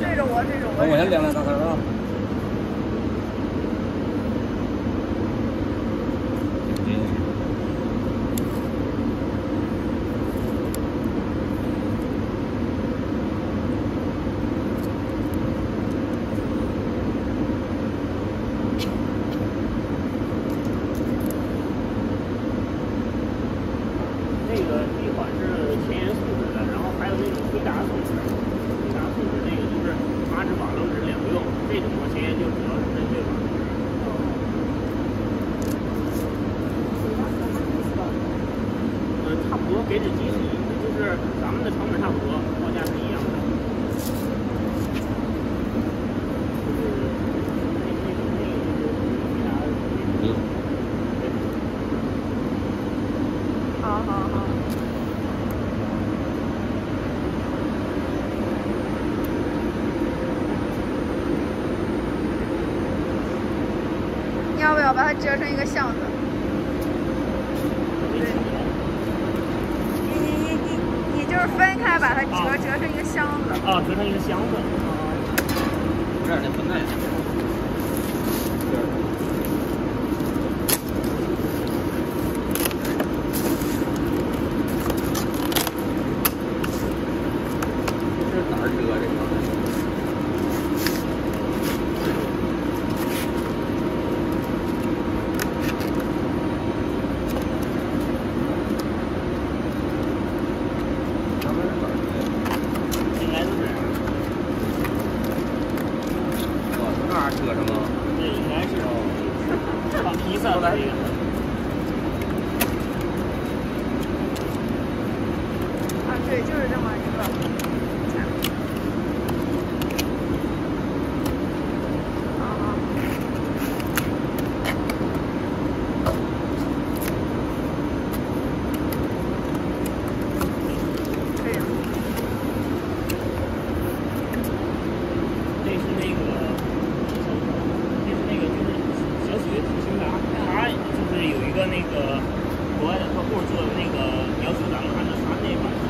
对着我，对着我。我先量他啊。这个一款是前沿素质的，然后还有那种推达素质。推达素质那个就是8指瓦楞指两用，这种我前沿就主要是针对瓦楞指。差不多，给指机是一致，就是咱们的成本差不多，报价是一样的。要不要把它折成一个巷子？对，你就是分开把它折成一个箱子。啊，折成一个箱子。这儿得分开。这是哪儿折这个？ 这个什么？这应该是放披萨的那个。啊，对，就是这么一个。可以了。这是那个。 就是有一个那个国外的客户做的那个，你要说咱们按照他那版做。